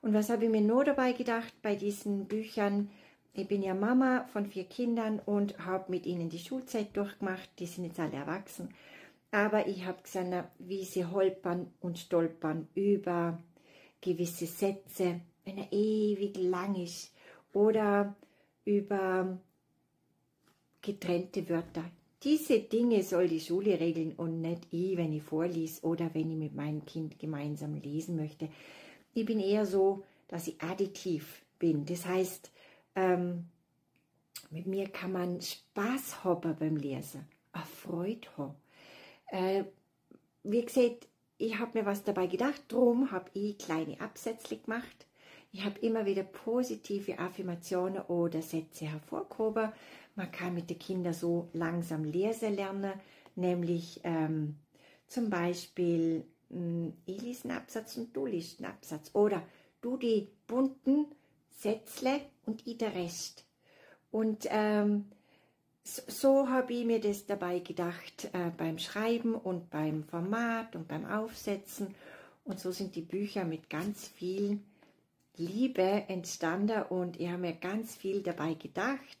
Und was habe ich mir nur dabei gedacht bei diesen Büchern? Ich bin ja Mama von 4 Kindern und habe mit ihnen die Schulzeit durchgemacht. Die sind jetzt alle erwachsen. Aber ich habe gesehen, wie sie holpern und stolpern über gewisse Sätze, wenn er ewig lang ist, oder über getrennte Wörter. Diese Dinge soll die Schule regeln und nicht ich, wenn ich vorlese oder wenn ich mit meinem Kind gemeinsam lesen möchte. Ich bin eher so, dass ich additiv bin. Das heißt, mit mir kann man Spaß haben beim Lesen, eine Freude haben. Wie gesagt, ich habe mir was dabei gedacht, darum habe ich kleine Absätze gemacht. Ich habe immer wieder positive Affirmationen oder Sätze hervorgehoben. Man kann mit den Kindern so langsam lesen lernen, nämlich zum Beispiel, ich liest einen Absatz und du liest einen Absatz. Oder du die bunten Sätzle und ich der Rest. Und so habe ich mir das dabei gedacht beim Schreiben und beim Format und beim Aufsetzen. Und so sind die Bücher mit ganz viel Liebe entstanden und ich habe mir ganz viel dabei gedacht